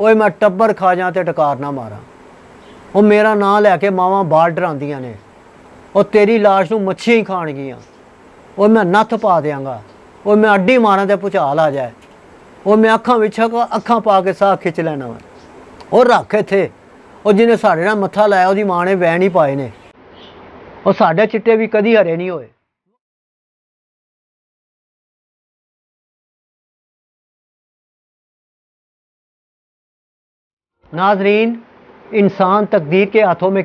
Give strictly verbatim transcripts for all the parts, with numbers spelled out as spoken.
ओए मैं टब्बर खा जा ते टकार ना मारा, वो मेरा नाम लैके मावं बाल डरादियां ने, और तेरी लाश नूं मच्छियां ही खाणगियां, और मैं नत्थ पा देंगा, और मैं अड्डी मारा तो भुचाल आ जाए, और मैं अखा पिछा अखा पा के साह खिंच लैना वा, और रख इत्थे, और जिन्हें साढ़े नाल मत्था लाया उसकी माँ ने वैन ही पाए ने, और साढ़े चिट्टे भी कदी हरे नहीं होए। नाजरीन, इंसान तकदीर के हाथों में,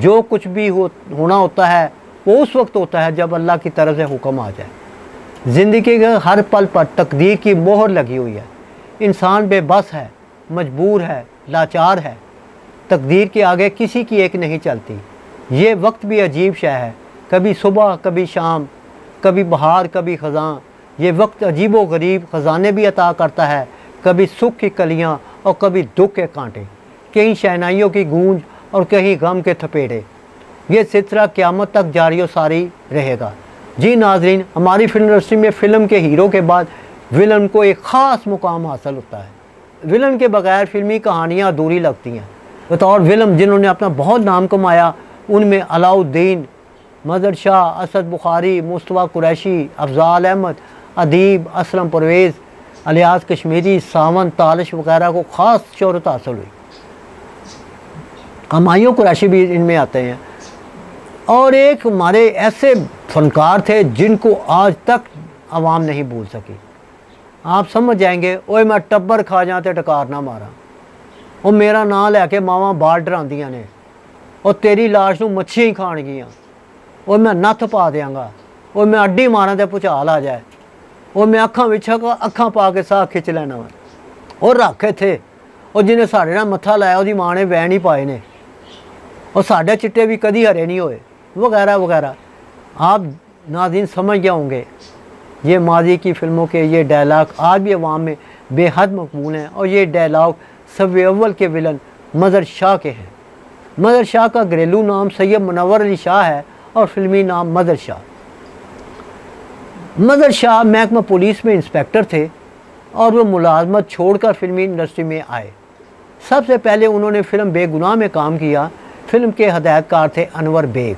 जो कुछ भी हो होना होता है वो उस वक्त होता है जब अल्लाह की तरफ से हुक्म आ जाए। ज़िंदगी के हर पल पर तकदीर की मोहर लगी हुई है। इंसान बेबस है, मजबूर है, लाचार है, तकदीर के आगे किसी की एक नहीं चलती। ये वक्त भी अजीब शय है, कभी सुबह, कभी शाम, कभी बहार, कभी ख़ज़ां। ये वक्त अजीब व गरीब ख़जाने भी अता करता है, कभी सुख की कलियाँ और कभी दुख के कांटे, कहीं शहनाइयों की गूंज और कहीं गम के थपेड़े। ये सिलसिला क़यामत तक जारी और सारी रहेगा। जी नाजरीन, हमारी फिल्म इंडस्ट्री में फ़िल्म के हीरो के बाद विलन को एक ख़ास मुकाम हासिल होता है। विलन के बगैर फिल्मी कहानियाँ अधूरी लगती हैं। बतौर विलन जिन्होंने अपना बहुत नाम कमाया, उनमें अलाउद्दीन, मजहर शाह, असद बुखारी, मुस्तवा कुरैशी, अफजाल अहमद, अदीब असलम, परवेज़ अलियाज कश्मीरी, सावन तालिश वगैरह को ख़ास शोहरत हासिल हुई। हमायूं कुरैशी भी इनमें आते हैं। और एक हमारे ऐसे फनकार थे जिनको आज तक आवाम नहीं भूल सकी। आप समझ जाएंगे, ओए मैं टब्बर खा जा ते टकार ना मारा, और मेरा नाम लैके मावं बाल डरादियां ने, और तेरी लाश नूं मच्छियां ही खाणगियां, और मैं नत्थ पा देंगा, और मैं अड्डी मारा तो भुचाल आ जाए, और मैं अखा पिछा अखा पा के साह खिंच लैना वा, और रख इत्थे, और जिन्हें साढ़े नाल मत्था लाया उसकी माँ ने वैन ही पाए ने, और साढ़े चिट्टे भी कभी हरे नहीं होए, वगैरह वगैरह। आप नाज़रीन समझ गए होंगे, ये माजी की फ़िल्मों के ये डायलॉग आज भी अवाम में बेहद मकबूल हैं। और ये डायलॉग सबवे अव्वल के विलन मज़हर शाह के हैं। मज़हर शाह का घरेलू नाम सैयद मनवर अली शाह है और फिल्मी नाम मज़हर शाह। मज़हर शाह महकमा पुलिस में इंस्पेक्टर थे और वो मुलाजमत छोड़कर फिल्मी इंडस्ट्री में आए। सबसे पहले उन्होंने फ़िल्म बेगुनाह में काम किया। फ़िल्म के हदायतकार थे अनवर बेग।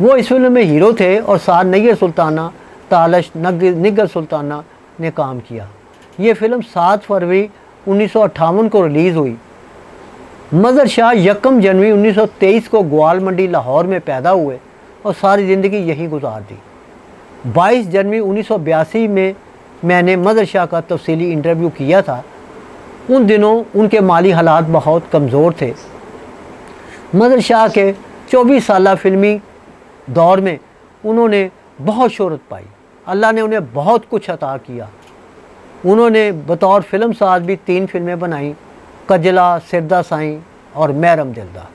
वो इस फिल्म में हीरो थे और साथ नैयर सुल्ताना, तालश, निगर सुल्ताना ने काम किया। ये फ़िल्म सात फरवरी उन्नीस सौ अट्ठावन को रिलीज़ हुई। मज़हर शाह यकम जनवरी उन्नीस सौ तेईस को ग्वाल मंडी लाहौर में पैदा हुए और सारी ज़िंदगी यहीं गुजार दी। बाईस जनवरी उन्नीस सौ बयासी में मैंने मज़हर शाह का तफसीली इंटरव्यू किया था। उन दिनों उनके माली हालात बहुत कमज़ोर थे। मज़हर शाह के चौबीस साल फिल्मी दौर में उन्होंने बहुत शोहरत पाई। अल्लाह ने उन्हें बहुत कुछ अता किया। उन्होंने बतौर फिल्म साज भी तीन फिल्में बनाईं, कजला, सिरदा साई और मैरम दिलदा।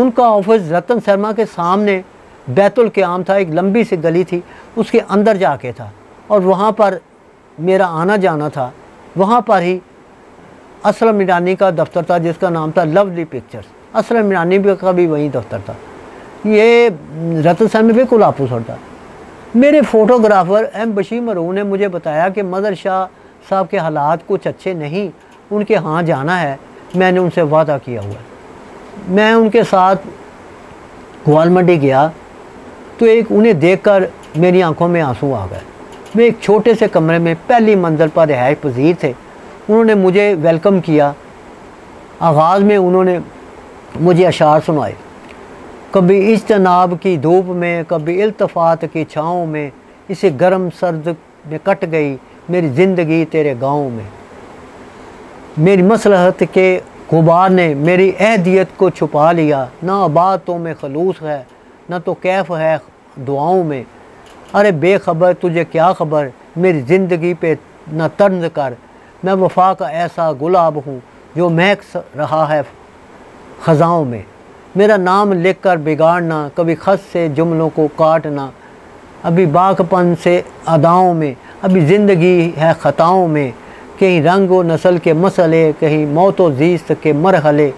उनका ऑफिस रतन शर्मा के सामने बैतुल क़याम था, एक लंबी सी गली थी, उसके अंदर जाके था और वहाँ पर मेरा आना जाना था। वहाँ पर ही असलम ईरानी का दफ्तर था जिसका नाम था लवली पिक्चर्स। असलम ईरानी का भी वहीं दफ्तर था। ये रतन शर्मा भी कोल्हापुर था। मेरे फ़ोटोग्राफ़र एम बशीर मरू ने मुझे बताया कि मज़हर शाह साहब के हालात कुछ अच्छे नहीं, उनके यहाँ जाना है। मैंने उनसे वादा किया हुआ। मैं उनके साथ ग्वाल मंडी गया तो एक उन्हें देखकर मेरी आंखों में आंसू आ गए। वे एक छोटे से कमरे में पहली मंजिल पर रिहाइश पजीर थे। उन्होंने मुझे वेलकम किया। आगाज़ में उन्होंने मुझे अशार सुनाए, कभी इज्तनाब की धूप में, कभी इल्तफ़ात की छाँव में, इसे गर्म सर्द में कट गई मेरी ज़िंदगी तेरे गाँव में। मेरी मसलहत के गुबार ने मेरी अहदियत को छुपा लिया, ना आबाद तो में खलूस है, ना तो कैफ है दुआओं में। अरे बेखबर तुझे क्या खबर मेरी ज़िंदगी पे न तंज कर, मैं वफा का ऐसा गुलाब हूँ जो महक रहा है ख़ज़ाओं में। मेरा नाम लेकर बिगाड़ना, कभी खत से जुमलों को काटना, अभी बाकपन से अदाओं में, अभी ज़िंदगी है ख़ताओं में। कहीं रंग व नस्ल के मसले, कहीं मौत व जीस्त के मरहले,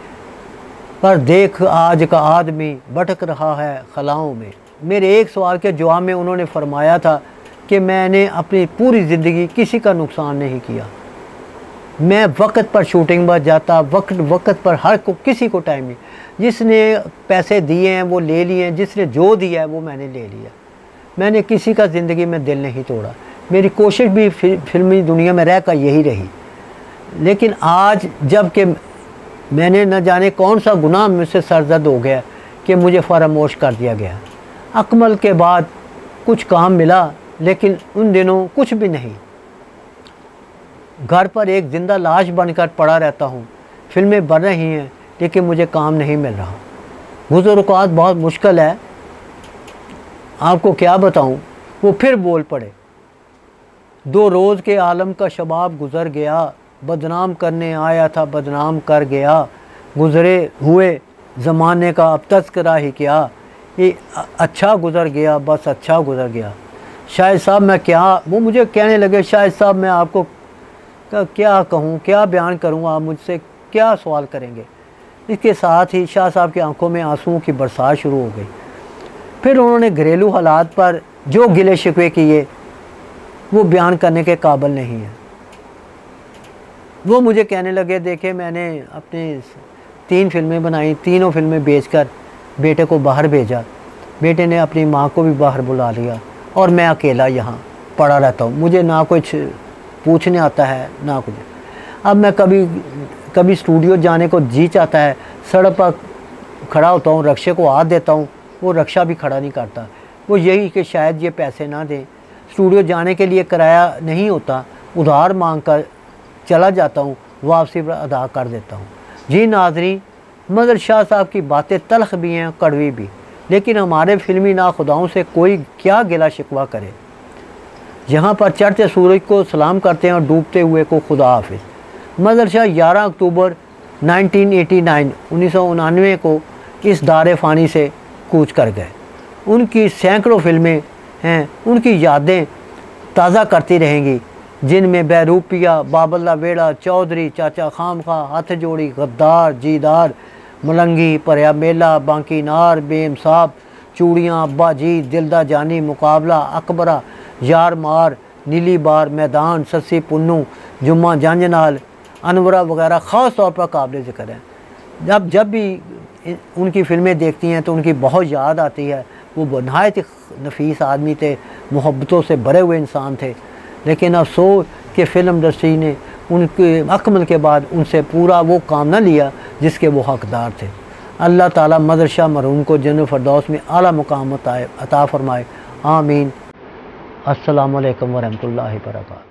पर देख आज का आदमी भटक रहा है खलाओं में। मेरे एक सवाल के जवाब में उन्होंने फरमाया था कि मैंने अपनी पूरी ज़िंदगी किसी का नुकसान नहीं किया, मैं वक्त पर शूटिंग पर जाता, वक्त वक्त पर हर को किसी को टाइम नहीं। जिसने पैसे दिए हैं वो ले लिए हैं, जिसने जो दिया है वो मैंने ले लिया। मैंने किसी का ज़िंदगी में दिल नहीं तोड़ा। मेरी कोशिश भी फि, फिल्मी दुनिया में रहकर यही रही। लेकिन आज जब कि मैंने न जाने कौन सा गुनाह मुझसे सरजद हो गया कि मुझे फरामोश कर दिया गया। अकमल के बाद कुछ काम मिला, लेकिन उन दिनों कुछ भी नहीं। घर पर एक जिंदा लाश बनकर पड़ा रहता हूँ। फिल्में बन रही हैं लेकिन मुझे काम नहीं मिल रहा। गुज़र-ओ-औक़ात बहुत मुश्किल है, आपको क्या बताऊँ। वो फिर बोल पड़े, दो रोज़ के आलम का शबाब गुज़र गया। बदनाम करने आया था, बदनाम कर गया। गुज़रे हुए ज़माने का अब तज़किरा ही किया। ये अच्छा गुज़र गया, बस अच्छा गुज़र गया। शाहिद साहब मैं क्या, वो मुझे कहने लगे, शाहिद साहब मैं आपको क्या कहूँ, क्या बयान करूँ, आप मुझसे क्या सवाल करेंगे। इसके साथ ही शाह साहब की आंखों में आंसुओं की बरसात शुरू हो गई। फिर उन्होंने घरेलू हालात पर जो गिले शिकवे किए वो बयान करने के काबिल नहीं है। वो मुझे कहने लगे, देखे मैंने अपनी तीन फिल्में बनाई, तीनों फिल्में बेचकर बेटे को बाहर भेजा। बेटे ने अपनी माँ को भी बाहर बुला लिया और मैं अकेला यहाँ पड़ा रहता हूँ। मुझे ना कुछ पूछने आता है ना कुछ। अब मैं कभी कभी स्टूडियो जाने को जी चाहता है, सड़क पर खड़ा होता हूँ, रक्शे को हाथ देता हूँ, वो रक्शा भी खड़ा नहीं करता। वो यही कि शायद ये पैसे ना दें। स्टूडियो जाने के लिए किराया नहीं होता, उधार मांग कर चला जाता हूँ, वापसी पर अदा कर देता हूँ। जी नाज़रीन, मज़हर शाह साहब की बातें तलख भी हैं, कड़वी भी, लेकिन हमारे फिल्मी नाखुदाओं से कोई क्या गिला शिकवा करे। यहाँ पर चढ़ते सूरज को सलाम करते हैं और डूबते हुए को खुदा हाफिज़। मज़हर शाह ग्यारह अक्टूबर नाइनटीन एटी नाइन उन्नीस सौ उनानवे को इस दारे फ़ानी से कूच कर गए। उनकी सैकड़ों फिल्में हैं, उनकी यादें ताज़ा करती रहेंगी, जिनमें बैरूपिया, बाबला, बेड़ा, चौधरी, चाचा, खामखा, हथ जोड़ी, गद्दार, जीदार, मलंगी, परया, मेला, बांकीनार, बेम साहब, चूड़ियाँ, अब्बा जी, दिलदा जानी, मुकाबला, अकबरा, यार मार, नीली बार, मैदान, सस्सी पुन्नू, जुम्मा जांजनाल, अनवरा वगैरह ख़ास तौर पर काबिल ज़िक्र हैं। जब जब भी उनकी फ़िल्में देखती हैं तो उनकी बहुत याद आती है। वो नहायत नफीस आदमी थे, मोहब्बतों से भरे हुए इंसान थे, लेकिन अफसोस कि फ़िल्म इंडस्ट्री ने उनके अकमल के बाद उनसे पूरा वो काम न लिया जिसके वो हकदार थे। अल्लाह ताला मज़हर शाह मरहूम को जन्नत फ़रदौस में आला मुकाम अता फ़रमाए, आमीन। अस्सलामु अलैकुम वरहमतुल्लाहि वबरकातुहू।